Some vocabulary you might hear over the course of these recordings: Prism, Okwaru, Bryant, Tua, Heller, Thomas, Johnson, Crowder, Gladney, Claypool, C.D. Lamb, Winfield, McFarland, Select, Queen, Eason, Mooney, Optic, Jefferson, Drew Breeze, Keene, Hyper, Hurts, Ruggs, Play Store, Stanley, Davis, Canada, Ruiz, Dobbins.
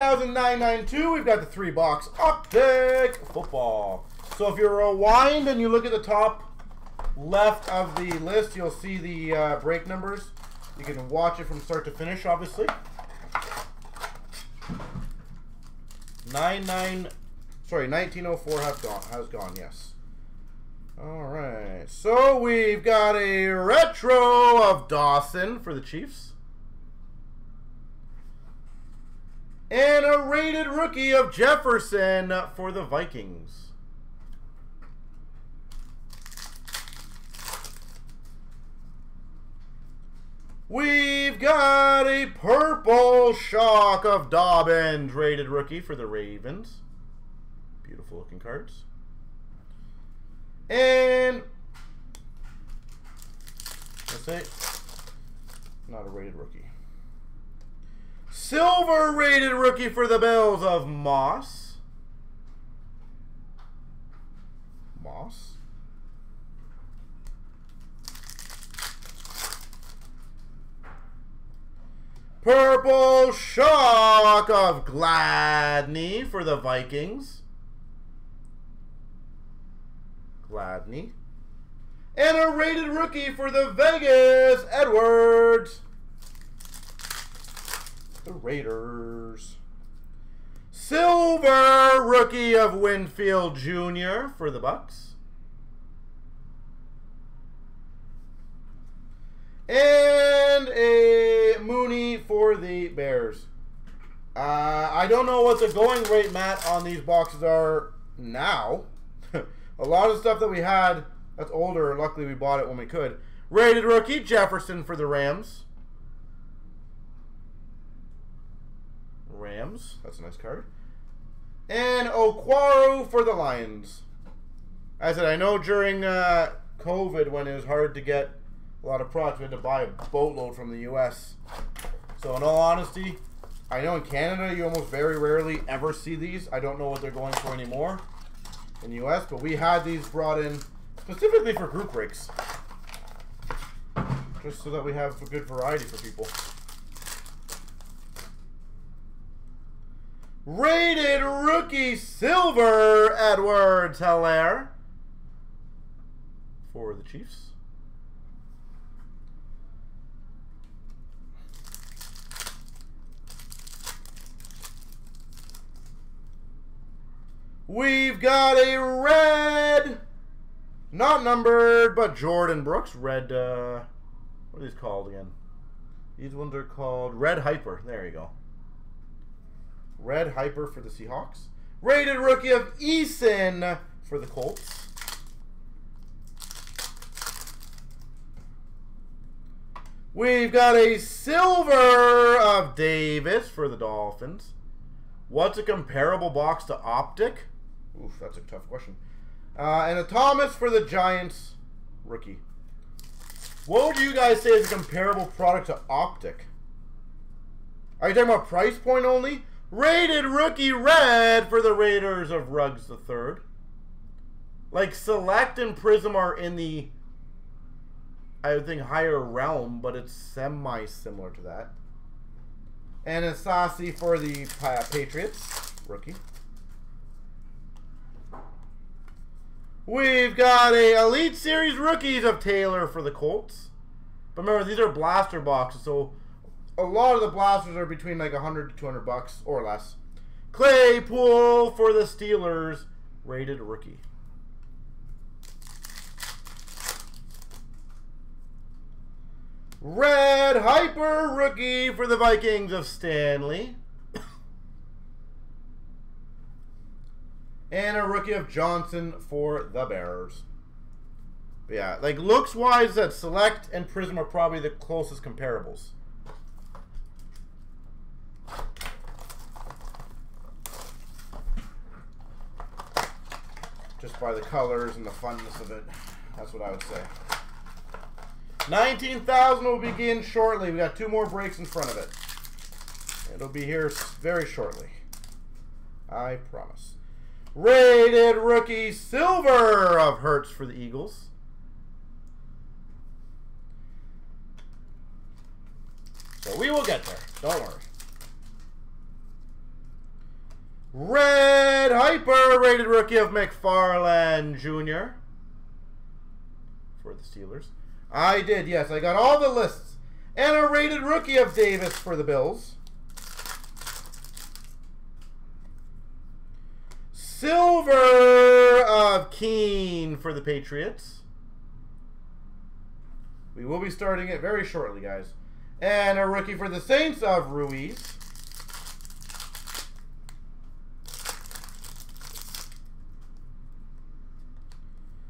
$1,992, we've got the 3-box Optic football. So if you rewind and you look at the top left of the list, you'll see the break numbers. You can watch it from start to finish, obviously. 1904 has gone, yes. All right, so we've got a retro of Dawson for the Chiefs. And a rated rookie of Jefferson for the Vikings. We've got a purple shock of Dobbins, rated rookie for the Ravens. Beautiful looking cards. And that's it. Not a rated rookie. Silver rated rookie for the Bills of Moss. Purple shock of Gladney for the Vikings. And a rated rookie for the Vegas, Edwards. The Raiders. Silver rookie of Winfield Jr. for the Bucks. And a Mooney for the Bears. I don't know what the going rate, Matt, on these boxes are now. A lot of stuff that we had that's older, luckily we bought it when we could. Rated rookie, Jefferson for the Rams. That's a nice card. And Okwaru for the Lions. As I said, I know during COVID, when it was hard to get a lot of products, we had to buy a boatload from the U.S. So in all honesty, I know in Canada you almost very rarely ever see these. I don't know what they're going for anymore in the U.S., but we had these brought in specifically for group breaks, just so that we have a good variety for people. Rated rookie silver Edwards, Heller for the Chiefs. We've got a red, not numbered, but Jordan Brooks red. What are these called again? These ones are called red Hyper. There you go. Red Hyper for the Seahawks. Rated rookie of Eason for the Colts. We've got a silver of Davis for the Dolphins. What's a comparable box to Optic? Oof, that's a tough question. And a Thomas for the Giants, rookie. What would you guys say is a comparable product to Optic? Are you talking about price point only? Rated rookie red for the Raiders of Ruggs the Third. Like, Select and Prism are in the, I would think, higher realm, but it's semi-similar to that. And a Saucy for the Patriots, rookie. We've got a Elite Series rookies of Taylor for the Colts. But remember, these are blaster boxes, so a lot of the blasters are between like 100 to 200 bucks or less. Claypool for the Steelers, rated rookie. Red Hyper rookie for the Vikings of Stanley. And a rookie of Johnson for the Bears. But yeah, like looks-wise, that Select and Prism are probably the closest comparables. Just by the colors and the funness of it. That's what I would say. 19,000 will begin shortly. We got 2 more breaks in front of it. It'll be here very shortly. I promise. Rated rookie silver of Hurts for the Eagles. So we will get there. Don't worry. Red Hyper rated rookie of McFarland Jr. for the Steelers. I did, yes. I got all the lists. And a rated rookie of Davis for the Bills. Silver of Keene for the Patriots. We will be starting it very shortly, guys. And a rookie for the Saints of Ruiz.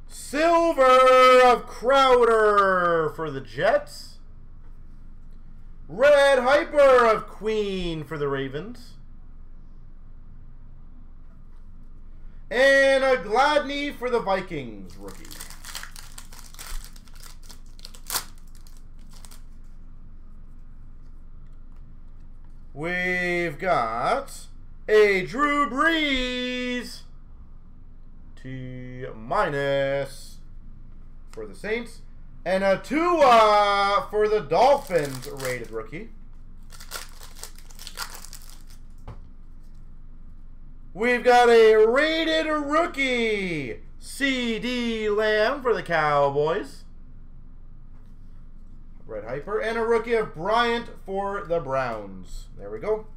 Silver of Crowder for the Jets. Red Hyper of Queen for the Ravens. And a Gladney for the Vikings rookie. We've got a Drew Breeze T- for the Saints. And a Tua for the Dolphins rated rookie. We've got a rated rookie C.D. Lamb for the Cowboys. Red Hyper. And a rookie of Bryant for the Browns. There we go.